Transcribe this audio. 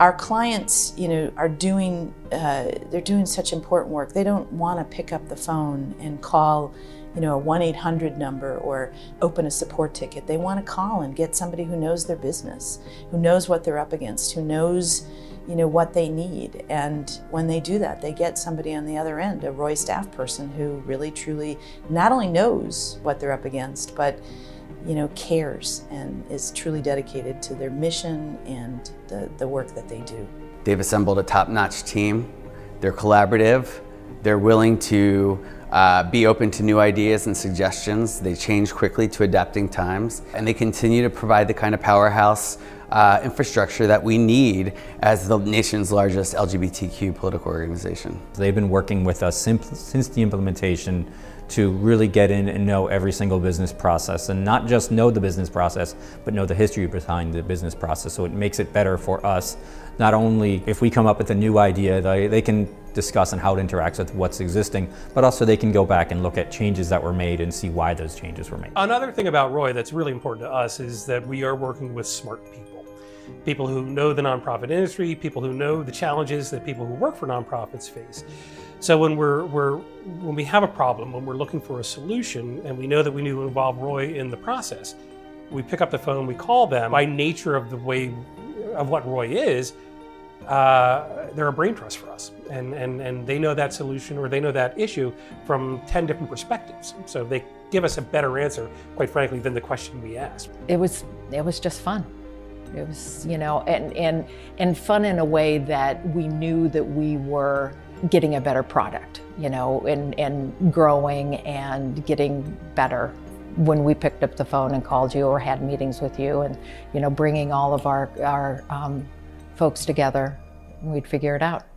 Our clients, are doing, they're doing such important work. They don't want to pick up the phone and call, a 1-800 number or open a support ticket. They want to call and get somebody who knows their business, who knows what they're up against, who knows, what they need. And when they do that, they get somebody on the other end, a ROI staff person who really, truly not only knows what they're up against, but cares and is truly dedicated to their mission and the work that they do. They've assembled a top-notch team. They're collaborative. They're willing to be open to new ideas and suggestions. They change quickly to adapting times, and they continue to provide the kind of powerhouse infrastructure that we need as the nation's largest LGBTQ political organization. They've been working with us since the implementation to really get in and know every single business process, and not just know the business process, but know the history behind the business process. So it makes it better for us. Not only if we come up with a new idea, they can discuss on how it interacts with what's existing, but also they can go back and look at changes that were made and see why those changes were made. Another thing about ROI that's really important to us is that we are working with smart people. People who know the nonprofit industry, people who know the challenges that people who work for nonprofits face. So when we have a problem, when we're looking for a solution, and we know that we need to involve ROI in the process, we pick up the phone, we call them. By nature of the way of what ROI is, they're a brain trust for us, and they know that solution, or they know that issue from 10 different perspectives. So they give us a better answer, quite frankly, than the question we asked. It was just fun. It was, and fun in a way that we knew that we were getting a better product, and growing and getting better when we picked up the phone and called you or had meetings with you, and, bringing all of our folks together, we'd figure it out.